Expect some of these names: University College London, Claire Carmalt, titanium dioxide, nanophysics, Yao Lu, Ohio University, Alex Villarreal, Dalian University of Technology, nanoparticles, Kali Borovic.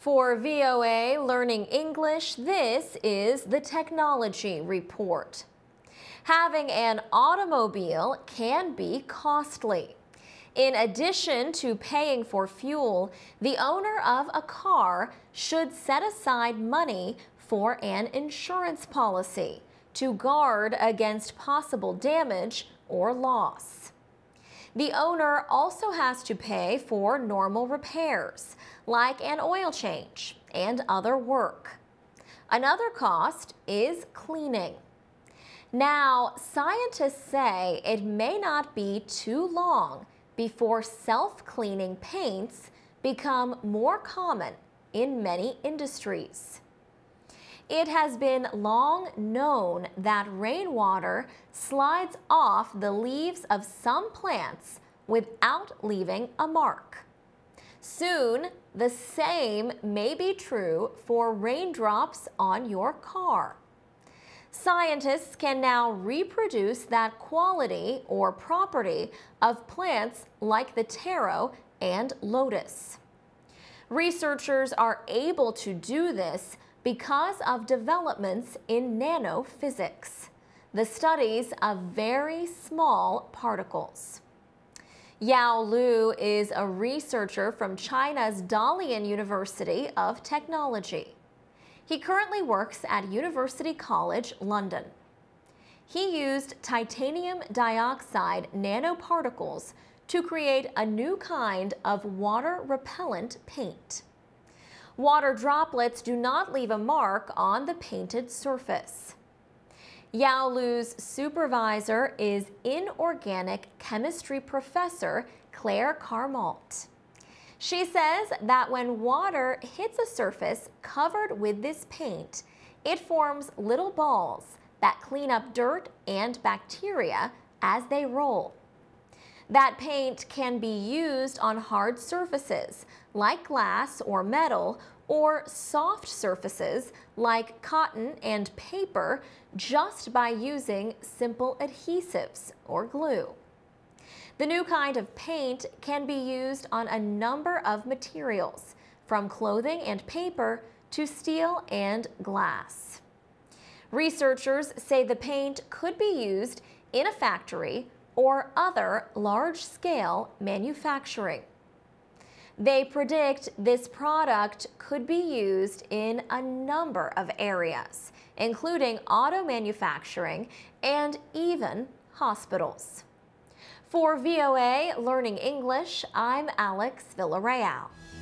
For VOA Learning English, this is the Technology Report. Having an automobile can be costly. In addition to paying for fuel, the owner of a car should set aside money for an insurance policy to guard against possible damage or loss. The owner also has to pay for normal repairs, like an oil change and other work. Another cost is cleaning. Now, scientists say it may not be too long before self-cleaning paints become more common in many industries. It has been long known that rainwater slides off the leaves of some plants without leaving a mark. Soon, the same may be true for raindrops on your car. Scientists can now reproduce that quality or property of plants like the taro and lotus. Researchers are able to do this because of developments in nanophysics, the studies of very small particles. Yao Lu is a researcher from China's Dalian University of Technology. He currently works at University College London. He used titanium dioxide nanoparticles to create a new kind of water-repellent paint. Water droplets do not leave a mark on the painted surface. Yao Lu's supervisor is inorganic chemistry professor Claire Carmalt. She says that when water hits a surface covered with this paint, it forms little balls that clean up dirt and bacteria as they roll. That paint can be used on hard surfaces like glass or metal, or soft surfaces like cotton and paper, just by using simple adhesives or glue. The new kind of paint can be used on a number of materials, from clothing and paper to steel and glass. Researchers say the paint could be used in a factory or other large-scale manufacturing. They predict this product could be used in a number of areas, including auto manufacturing and even hospitals. For VOA Learning English, I'm Alex Villarreal.